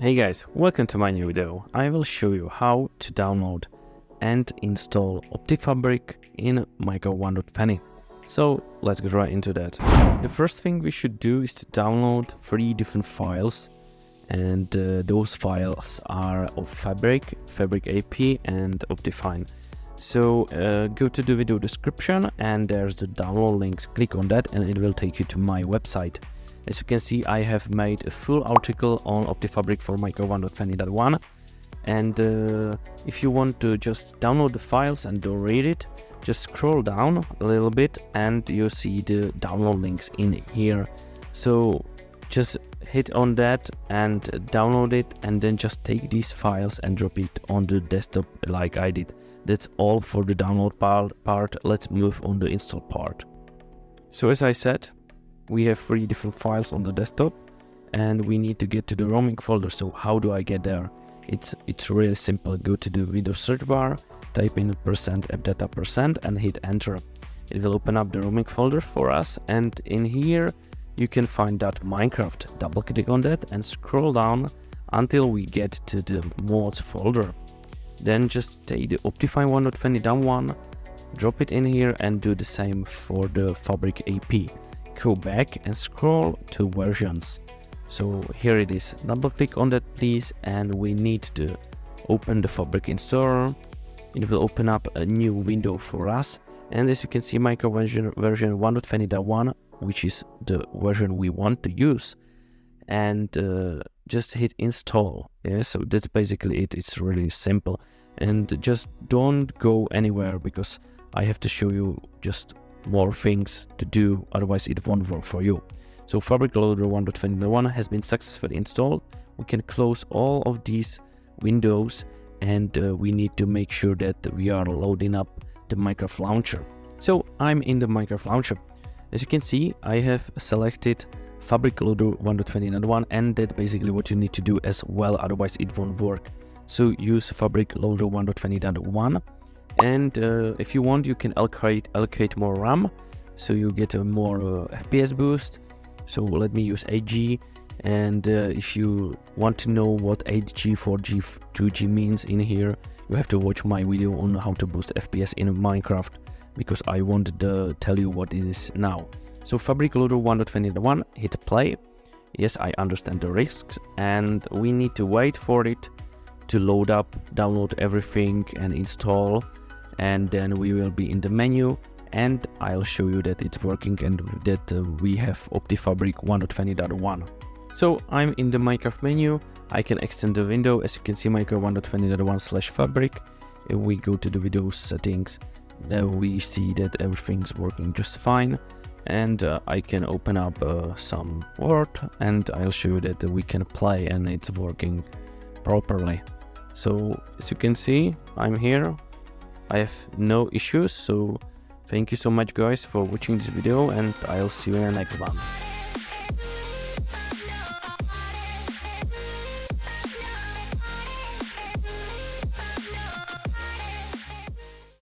Hey guys, welcome to my new video. I will show you how to download and install OptiFabric in Micro 1.20. So let's get right into that. The first thing we should do is to download 3 different files, and those files are of Fabric, Fabric API and OptiFine. So go to the video description and there's the download links. Click on that and it will take you to my website. As you can see, I have made a full article on OptiFabric for Micro 1.20.1, and if you want to just download the files and don't read it, just scroll down a little bit and you see the download links in here. So just hit on that and download it, and then just take these files and drop it on the desktop like I did. That's all for the download part. Let's move on the install part. So as I said, we have 3 different files on the desktop and we need to get to the roaming folder. So how do I get there? It's really simple. Go to the Windows search bar, type in %appdata% and hit enter. It will open up the roaming folder for us, and in here you can find that Minecraft. Double click on that and scroll down until we get to the mods folder. Then just take the OptiFine 1.20.1, drop it in here and do the same for the Fabric AP. Go back and scroll to versions. So here it is. Double click on that please, and we need to open the Fabric installer. It will open up a new window for us, and as you can see, Micro version 1.20.1, which is the version we want to use, and just hit install. Yeah, so that's basically it. It's really simple, and just don't go anywhere because I have to show you just more things to do, otherwise it won't work for you. So Fabric Loader 1.20.1 has been successfully installed. We can close all of these windows, and we need to make sure that we are loading up the Minecraft launcher. So I'm in the Minecraft launcher. As you can see, I have selected Fabric Loader 1.20.1, and that's basically what you need to do as well, otherwise it won't work. So use Fabric Loader 1.20.1. And if you want, you can allocate more RAM, so you get a more FPS boost. So let me use 8G. And if you want to know what 8G, 4G, 2G means in here, you have to watch my video on how to boost FPS in Minecraft, because I wanted to tell you what it is now. So Fabric Loader 1.20.1, hit play. Yes, I understand the risks, and we need to wait for it to load up, download everything and install. And then we will be in the menu and I'll show you that it's working and that we have OptiFabric 1.20.1. So I'm in the Minecraft menu. I can extend the window. As you can see, Minecraft 1.20.1/fabric. If we go to the video settings, we see that everything's working just fine. And I can open up some Word, and I'll show you that we can play and it's working properly. So as you can see, I'm here. I have no issues. So thank you so much guys for watching this video, and I'll see you in the next one.